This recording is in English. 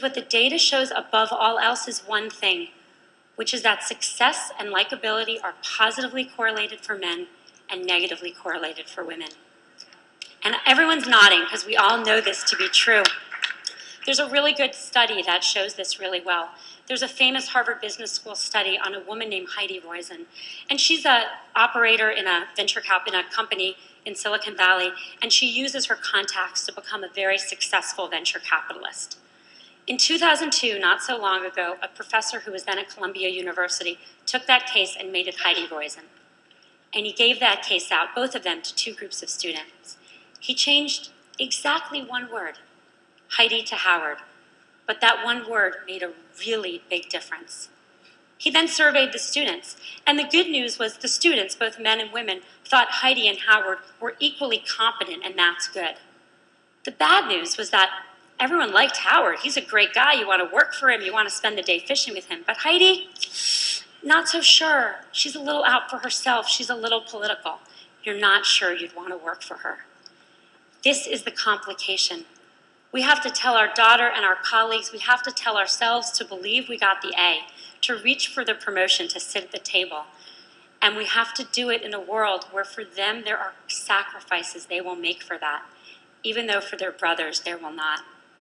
What the data shows above all else is one thing, which is that success and likability are positively correlated for men and negatively correlated for women. And everyone's nodding because we all know this to be true. There's a really good study that shows this really well. There's a famous Harvard Business School study on a woman named Heidi Roizen. And she's an operator in a venture cap in a company in Silicon Valley, and she uses her contacts to become a very successful venture capitalist. In 2002, not so long ago, a professor who was then at Columbia University took that case and made it Heidi Roizen. And he gave that case out, both of them, to two groups of students. He changed exactly one word, Heidi to Howard, but that one word made a really big difference. He then surveyed the students, and the good news was the students, both men and women, thought Heidi and Howard were equally competent, and that's good. The bad news was that everyone liked Howard. He's a great guy. You want to work for him. You want to spend the day fishing with him. But Heidi, not so sure. She's a little out for herself. She's a little political. You're not sure you'd want to work for her. This is the complication. We have to tell our daughter and our colleagues, we have to tell ourselves to believe we got the A, to reach for the promotion, to sit at the table. And we have to do it in a world where for them there are sacrifices they will make for that, even though for their brothers there will not.